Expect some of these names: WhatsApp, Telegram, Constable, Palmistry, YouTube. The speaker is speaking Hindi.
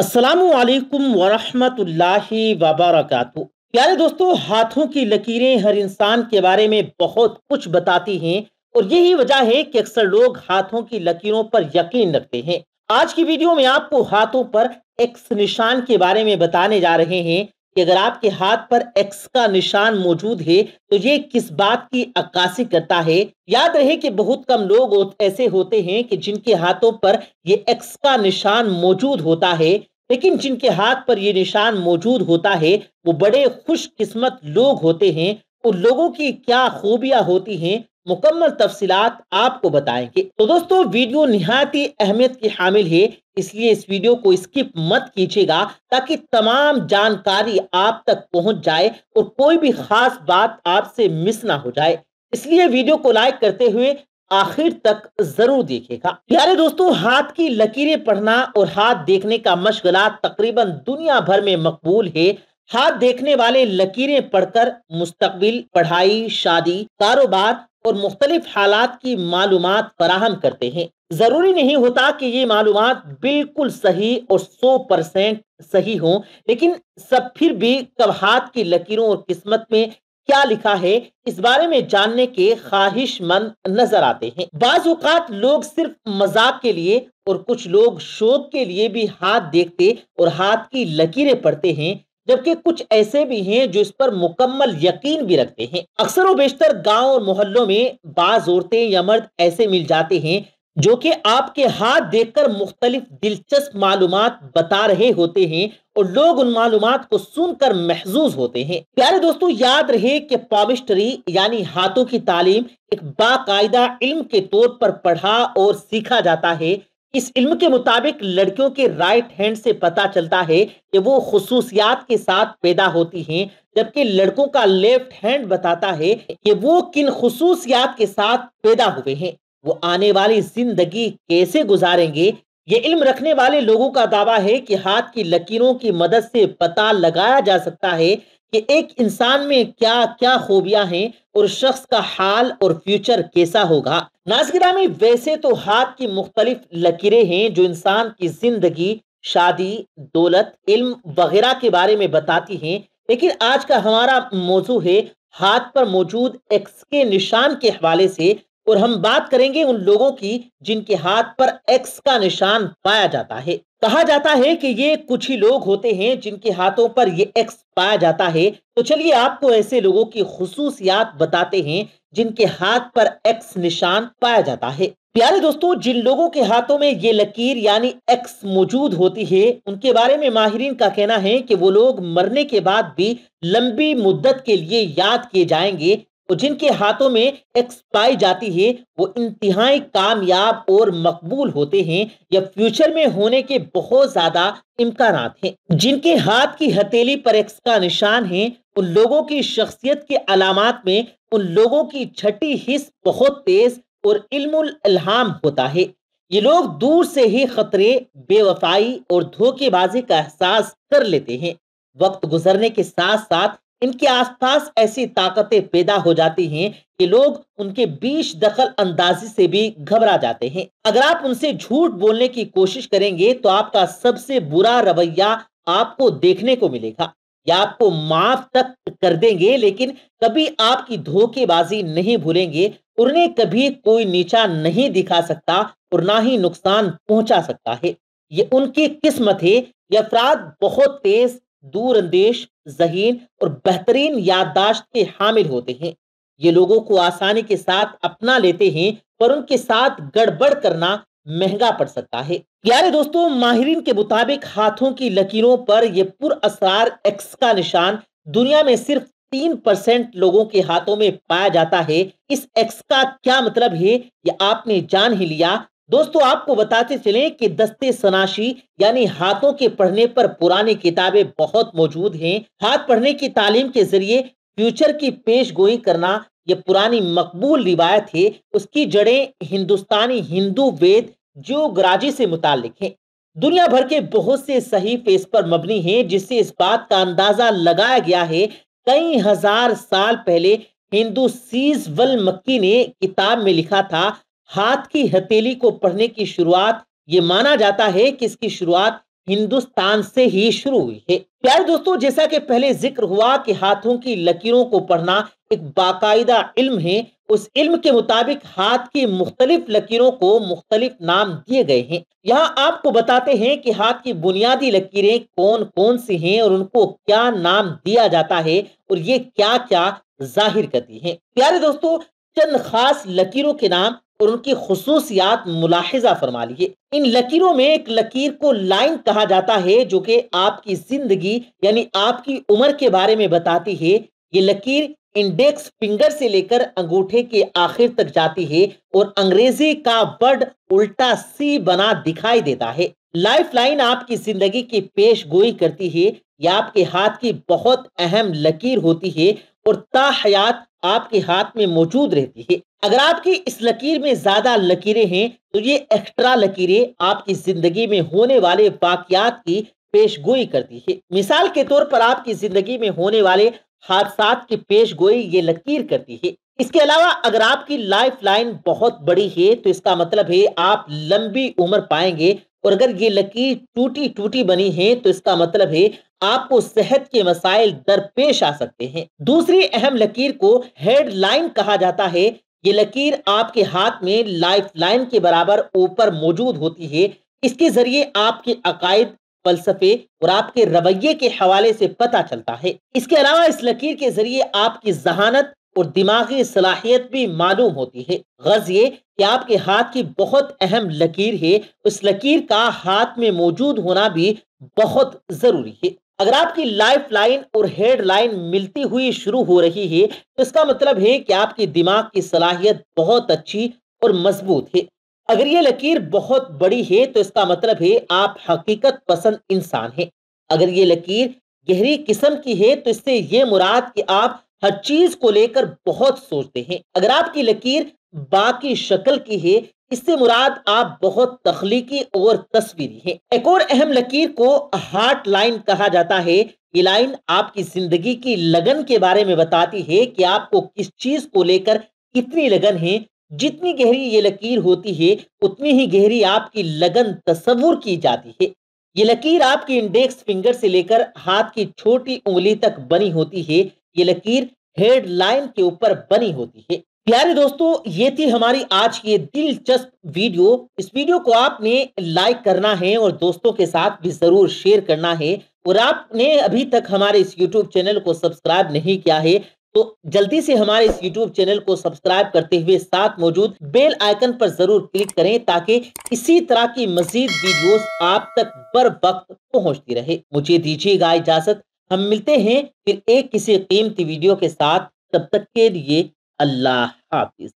अस्सलामुअलैकुम वरहमतुल्लाहि वबरकातुहू। प्यारे दोस्तों, हाथों की लकीरें हर इंसान के बारे में बहुत कुछ बताती हैं और यही वजह है कि अक्सर लोग हाथों की लकीरों पर यकीन रखते हैं। आज की वीडियो में आपको हाथों पर एक्स निशान के बारे में बताने जा रहे हैं कि अगर आपके हाथ पर एक्स का निशान मौजूद है तो ये किस बात की अक्कासी करता है। याद रहे कि बहुत कम लोग ऐसे होते हैं कि जिनके हाथों पर ये एक्स का निशान मौजूद होता है, लेकिन जिनके हाथ पर ये निशान मौजूद होता है वो बड़े खुशकिस्मत लोग होते हैं। उन लोगों की क्या खूबियां होती हैं, मुकम्मल तफसीलात आपको बताएंगे। तो दोस्तों, वीडियो निहायत ही अहमियत की हामिल है, इसलिए इस वीडियो को स्किप मत कीजिएगा ताकि तमाम जानकारी आप तक पहुंच जाए और कोई भी खास बात आपसे मिस ना हो जाए। इसलिए वीडियो को लाइक करते हुए आखिर तक जरूर देखिएगा। प्यारे दोस्तों, हाथ की लकीरें पढ़ना और हाथ देखने का मशगला तकरीबन दुनिया भर में मकबूल है। हाथ देखने वाले लकीरें पढ़कर मुस्तकबिल, पढ़ाई, शादी, कारोबार और मुख्तलिफ हालात की मालूमात फराहम करते हैं। जरूरी नहीं होता कि ये मालूमात बिल्कुल सही और 100% सही हों, लेकिन सब फिर भी कब हाथ की लकीरों और किस्मत में क्या लिखा है इस बारे में जानने के ख्वाहिशमंद नजर आते हैं। बाज़ औक़ात लोग सिर्फ मजाक के लिए और कुछ लोग शौक के लिए भी हाथ देखते और हाथ की लकीरें पढ़ते हैं, जबकि कुछ ऐसे भी हैं जो इस पर मुकम्मल यकीन भी रखते हैं। अक्सर व बेशतर गाँव और मोहल्लों में बाज औरतें या मर्द ऐसे मिल जाते हैं जो कि आपके हाथ देखकर मुख्तलिफ दिलचस्प मालूमात बता रहे होते हैं और लोग उन मालूमात को सुनकर महजूज होते हैं। प्यारे दोस्तों, याद रहे कि पामिस्ट्री यानी हाथों की तालीम एक बाकायदा इल्म के तौर पर पढ़ा और सीखा जाता है। इस इल्म के मुताबिक लड़कियों के राइट हैंड से पता चलता है कि वो खुसूसियात के साथ पैदा होती हैं, जबकि लड़कों का लेफ्ट हैंड बताता है कि वो किन खुसूसियात के साथ पैदा हुए हैं, वो आने वाली जिंदगी कैसे गुजारेंगे। ये इल्म रखने वाले लोगों का दावा है कि हाथ की लकीरों की मदद से पता लगाया जा सकता है कि एक इंसान में क्या क्या खूबियां हैं और शख्स का हाल और फ्यूचर कैसा होगा। नाज़रीन में वैसे तो हाथ की मुख्तलिफ लकीरें हैं जो इंसान की जिंदगी, शादी, दौलत, इल्म वगैरह के बारे में बताती हैं, लेकिन आज का हमारा मौजू है हाथ पर मौजूद एक्स के निशान के हवाले से और हम बात करेंगे उन लोगों की जिनके हाथ पर एक्स का निशान पाया जाता है। कहा जाता है कि ये कुछ ही लोग होते हैं जिनके हाथों पर ये एक्स पाया जाता है। तो चलिए आपको ऐसे लोगों की खुसूसियात बताते हैं जिनके हाथ पर एक्स निशान पाया जाता है। प्यारे दोस्तों, जिन लोगों के हाथों में ये लकीर यानी एक्स मौजूद होती है उनके बारे में माहिरीन का कहना है कि वो लोग मरने के बाद भी लंबी मुद्दत के लिए याद किए जाएंगे। और जिनके हाथों में एक्स पाई जाती है वो इंतहाई कामयाब और मकबूल होते हैं या फ्यूचर में होने के बहुत ज्यादा इम्कानात हैं। जिनके हाथ की हथेली पर एक्स का निशान है उन लोगों की शख्सियत के अलामात में उन लोगों की छठी हिस्स बहुत तेज और इल्मुल इल्हाम होता है। ये लोग दूर से ही खतरे, बेवफाई और धोखेबाजी का एहसास कर लेते हैं। वक्त गुजरने के साथ साथ इनके आसपास ऐसी ताकतें पैदा हो जाती हैं कि लोग उनके बीच दखल अंदाजी से भी घबरा जाते हैं। अगर आप उनसे झूठ बोलने की कोशिश करेंगे तो आपका सबसे बुरा रवैया आपको देखने को मिलेगा या आपको माफ तक कर देंगे, लेकिन कभी आपकी धोखेबाजी नहीं भूलेंगे। उन्हें कभी कोई नीचा नहीं दिखा सकता और ना ही नुकसान पहुंचा सकता है। ये उनकी किस्मत है। ये अफराद बहुत तेज, दूरअंदेश, ज़हीन और बेहतरीन याददाश्त के हामिल होते हैं। ये लोगों को आसानी के साथ अपना लेते हैं पर उनके साथ गड़बड़ करना महंगा पड़ सकता है। प्यारे दोस्तों, माहिरीन के मुताबिक हाथों की लकीरों पर यह पुरअसरार एक्स का निशान दुनिया में सिर्फ 3% लोगों के हाथों में पाया जाता है। इस एक्स का क्या मतलब है ये आपने जान ही लिया। दोस्तों, आपको बताते चलें कि दस्ते सनाशी यानी हाथों के पढ़ने पर पुरानी किताबें बहुत मौजूद हैं। हाथ पढ़ने की तालीम के जरिए फ्यूचर की पेशगोई करना यह पुरानी मकबूल रिवायत है। उसकी जड़ें हिंदुस्तानी हिंदू वेद ज्योग्राजी से मुतालिक हैं। दुनिया भर के बहुत से सहीफे इस पर मबनी हैं, जिससे इस बात का अंदाजा लगाया गया है कई हजार साल पहले हिंदू सीज वल मक्की ने किताब में लिखा था। हाथ की हथेली को पढ़ने की शुरुआत, ये माना जाता है कि इसकी शुरुआत हिंदुस्तान से ही शुरू हुई है। प्यारे दोस्तों, जैसा कि पहले जिक्र हुआ कि हाथों की लकीरों को पढ़ना एक बाकायदा इल्म है, उस इल्म के मुताबिक हाथ की मुख्तलिफ लकीरों को मुख्तलिफ नाम दिए गए हैं। यहाँ आपको बताते हैं कि हाथ की बुनियादी लकीरें कौन कौन सी हैं और उनको क्या नाम दिया जाता है और ये क्या क्या जाहिर करती हैं। प्यारे दोस्तों, चंद खास लकीरों के नाम और उनकी खुसूसियात मुलाहिजा फरमा लीजिए। इन लकीरों में एक लकीर को लाइन कहा जाता है जो कि आपकी जिंदगी यानी आपकी उम्र के बारे में बताती है। ये लकीर इंडेक्स फिंगर से लेकर अंगूठे के आखिर तक जाती है और अंग्रेजी का वर्ड उल्टा सी बना दिखाई देता है। लाइफ लाइन आपकी जिंदगी की पेश गोई करती है। यह आपके हाथ की बहुत अहम लकीर होती है और ताहयात आपके हाथ में मौजूद रहती है। अगर आपकी इस लकीर में ज्यादा लकीरें हैं तो ये एक्स्ट्रा लकीरें आपकी जिंदगी में होने वाले वाकयात की पेश गोई करती है। मिसाल के तौर पर आपकी जिंदगी में होने वाले हादसा की पेश गोई ये लकीर करती है। इसके अलावा अगर आपकी लाइफ लाइन बहुत बड़ी है तो इसका मतलब है आप लंबी उम्र पाएंगे, और अगर ये लकीर टूटी टूटी बनी है तो इसका मतलब है आपको सेहत के मसाइल दरपेश आ सकते हैं। दूसरी अहम लकीर को हेडलाइन कहा जाता है। ये लकीर आपके हाथ में लाइफ लाइन के बराबर ऊपर मौजूद होती है। इसके जरिए आपके अकायद, फलसफे और आपके रवैये के हवाले से पता चलता है। इसके अलावा इस लकीर के जरिए आपकी जहानत और दिमागी सलाहियत भी मालूम होती है। गर्ज ये कि आपके हाथ की बहुत अहम लकीर है, उस लकीर का हाथ में मौजूद होना भी बहुत जरूरी है। अगर आपकी लाइफ लाइन और हेड लाइन मिलती हुई शुरू हो रही है तो इसका मतलब है कि आपके दिमाग की सलाहियत बहुत अच्छी और मजबूत है। अगर ये लकीर बहुत बड़ी है तो इसका मतलब है आप हकीकत पसंद इंसान हैं। अगर ये लकीर गहरी किस्म की है तो इससे ये मुराद कि आप हर चीज को लेकर बहुत सोचते हैं। अगर आपकी लकीर बाकी शक्ल की है, इससे मुराद आप बहुत तख्लीकी और तस्वीरी हैं। एक और अहम लकीर को हार्ट लाइन कहा जाता है। ये लाइन आपकी जिंदगी की लगन के बारे में बताती है कि आपको किस चीज को लेकर कितनी लगन है। जितनी गहरी ये लकीर होती है उतनी ही गहरी आपकी लगन तस्वुर की जाती है। ये लकीर आपकी इंडेक्स फिंगर से लेकर हाथ की छोटी उंगली तक बनी होती है। ये लकीर हेड लाइन के ऊपर बनी होती है। प्यारे दोस्तों, ये थी हमारी आज की दिलचस्प वीडियो। इस वीडियो को आपने लाइक करना है और दोस्तों के साथ भी जरूर शेयर करना है। और आपने अभी तक हमारे इस यूट्यूब चैनल को सब्सक्राइब नहीं किया है तो जल्दी से हमारे इस YouTube चैनल को सब्सक्राइब करते हुए साथ मौजूद बेल आइकन पर जरूर क्लिक करें ताकि इसी तरह की मजीद वीडियोस आप तक बर वक्त पहुंचती रहे। मुझे दीजिएगा इजाजत, हम मिलते हैं फिर एक किसी कीमती वीडियो के साथ। तब तक के लिए अल्लाह हाफिज।